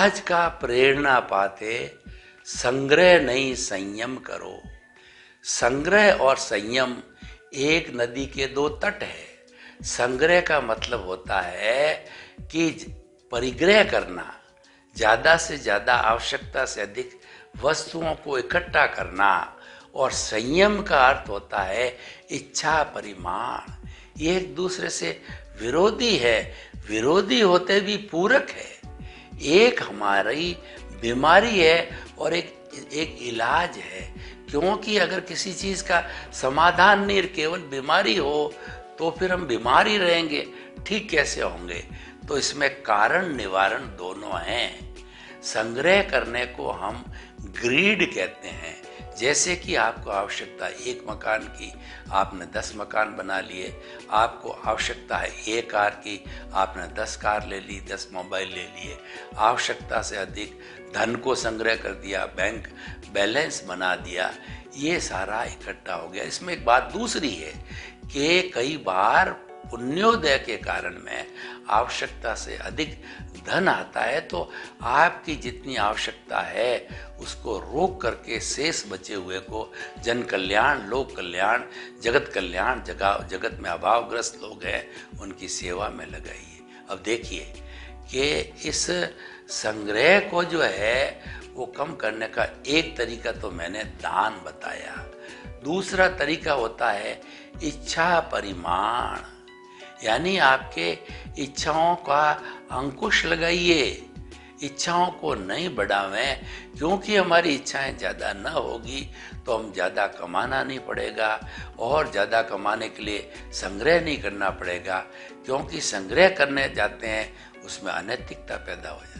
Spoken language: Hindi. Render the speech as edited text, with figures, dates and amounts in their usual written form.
आज का प्रेरणा पाते, संग्रह नहीं संयम करो। संग्रह और संयम एक नदी के दो तट है। संग्रह का मतलब होता है कि परिग्रह करना, ज़्यादा से ज़्यादा आवश्यकता से अधिक वस्तुओं को इकट्ठा करना, और संयम का अर्थ होता है इच्छा परिमाण। ये एक दूसरे से विरोधी है, विरोधी होते भी पूरक है। एक हमारी बीमारी है और एक इलाज है, क्योंकि अगर किसी चीज़ का समाधान नहीं केवल बीमारी हो तो फिर हम बीमारी रहेंगे, ठीक कैसे होंगे। तो इसमें कारण निवारण दोनों हैं। संग्रह करने को हम ग्रीड कहते हैं। जैसे कि आपको आवश्यकता एक मकान की, आपने 10 मकान बना लिए। आपको आवश्यकता है एक कार की, आपने 10 कार ले ली, 10 मोबाइल ले लिए। आवश्यकता से अधिक धन को संग्रह कर दिया, बैंक बैलेंस बना दिया, ये सारा इकट्ठा हो गया। इसमें एक बात दूसरी है कि कई बार पुण्योदय के कारण में आवश्यकता से अधिक धन आता है, तो आपकी जितनी आवश्यकता है उसको रोक करके शेष बचे हुए को जन कल्याण, लोक कल्याण, जगत में अभावग्रस्त लोग हैं उनकी सेवा में लगाइए। अब देखिए कि इस संग्रह को जो है वो कम करने का एक तरीका तो मैंने दान बताया। दूसरा तरीका होता है इच्छा परिमाण, यानी आपके इच्छाओं का अंकुश लगाइए, इच्छाओं को नहीं बढ़ावें, क्योंकि हमारी इच्छाएं ज़्यादा न होगी तो हम ज़्यादा कमाना नहीं पड़ेगा, और ज़्यादा कमाने के लिए संग्रह नहीं करना पड़ेगा, क्योंकि संग्रह करने जाते हैं उसमें अनैतिकता पैदा हो जाती है।